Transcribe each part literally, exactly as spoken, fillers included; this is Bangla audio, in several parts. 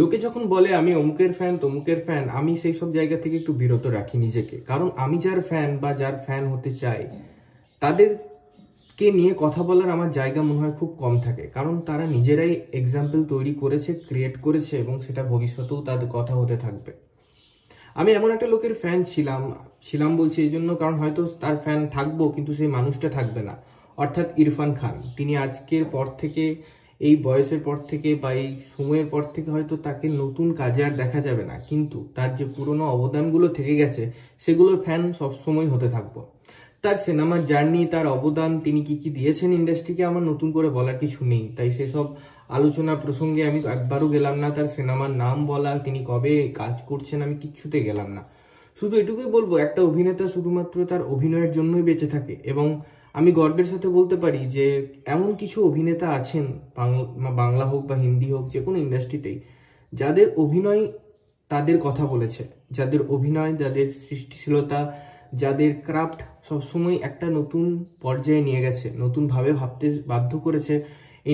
লোকে যখন বলে আমি অমুকের ফ্যান তমুকের ফ্যান, আমি সেই সব জায়গা থেকে একটু বিরত রাখি নিজেকে, কারণ আমি যার ফ্যান বা যার ফ্যান হতে চাই তাদেরকে নিয়ে কথা বলার আমার জায়গা মনে হয় খুব কম থাকে, কারণ তারা নিজেরাই এক্সাম্পল তৈরি করেছে, ক্রিয়েট করেছে এবং সেটা ভবিষ্যতেও তাদের কথা হতে থাকবে। আমি এমন একটা লোকের ফ্যান ছিলাম, ছিলাম বলছি এই জন্য কারণ হয়তো তার ফ্যান থাকবো কিন্তু সেই মানুষটা থাকবে না, অর্থাৎ ইরফান খান। তিনি আজকের পর থেকে, এই বয়সের পর থেকে বা এই সময়ের পর থেকে হয়তো তাকে নতুন কাজে আর দেখা যাবে না, কিন্তু তার যে পুরনো অবদানগুলো থেকে গেছে সেগুলোর ফ্যান সবসময় হতে থাকবো। তার সিনেমার জার্নি, তার অবদান, তিনি কি কি দিয়েছেন ইন্ডাস্ট্রিকে, আমার নতুন করে বলার কিছু নেই, তাই সেসব আলোচনা প্রসঙ্গে আমি একবারও গেলাম না। তার সিনেমার নাম বলা, তিনি কবে কাজ করছেন, আমি কিচ্ছুতে গেলাম না। শুধু এটুকুই বলবো, একটা অভিনেতা শুধুমাত্র তার অভিনয়ের জন্যই বেঁচে থাকে, এবং আমি গর্বের সাথে বলতে পারি যে এমন কিছু অভিনেতা আছেন, বাংলা হোক বা হিন্দি হোক, যে কোনো ইন্ডাস্ট্রিতেই, যাদের অভিনয় তাদের কথা বলেছে, যাদের অভিনয়, যাদের সৃষ্টিশীলতা, যাদের ক্রাফট সবসময় একটা নতুন পর্যায়ে নিয়ে গেছে, নতুনভাবে ভাবতে বাধ্য করেছে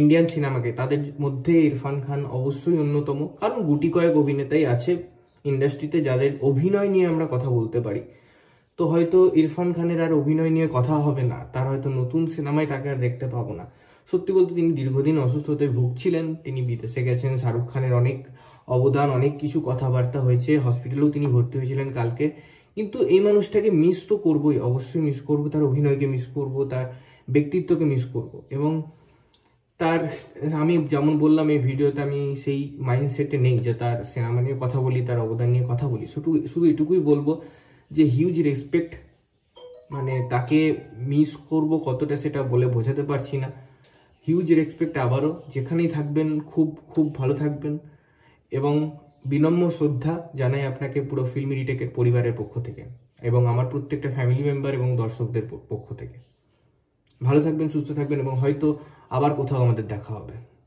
ইন্ডিয়ান সিনেমাকে। তাদের মধ্যে ইরফান খান অবশ্যই অন্যতম, কারণ গুটি কয়েক অভিনেতাই আছে ইন্ডাস্ট্রিতে যাদের অভিনয় নিয়ে আমরা কথা বলতে পারি। তো হয়তো ইরফান খানের আর অভিনয় নিয়ে কথা হবে না, তার হয়তো নতুন সিনেমায় তাকে আর দেখতে পাবো না। সত্যি বলতে তিনি দীর্ঘদিন অসুস্থতায় ভুগছিলেন, তিনি বিদেশে গেছেন, শাহরুখ খানের অনেক অবদান, অনেক কিছু কথাবার্তা হয়েছে, হসপিটালেও তিনি ভর্তি হয়েছিলেন কালকে, কিন্তু এই মানুষটাকে মিস তো করবোই, অবশ্যই মিস করবো, তার অভিনয়কে মিস করবো, তার ব্যক্তিত্বকে মিস করবো। এবং তার, আমি যেমন বললাম এই ভিডিওতে, আমি সেই মাইন্ডসেটে নেই যে তার সিনেমা নিয়ে কথা বলি, তার অবদান নিয়ে কথা বলি, শুধু শুধু এটুকুই বলবো যে হিউজ রেসপেক্ট, মানে তাকে মিস করব কতটা সেটা বলে বোঝাতে পারছি না। Huge respect. আবারও যেখানেই থাকবেন খুব খুব ভালো থাকবেন, এবং বিনম্র শ্রদ্ধা জানাই আপনাকে পুরো ফিল্মি রিটেকের পরিবারের পক্ষ থেকে এবং আমার প্রত্যেকটা ফ্যামিলি মেম্বার এবং দর্শকদের পক্ষ থেকে। ভালো থাকবেন, সুস্থ থাকবেন, এবং হয়তো আবার কোথাও আমাদের দেখা হবে।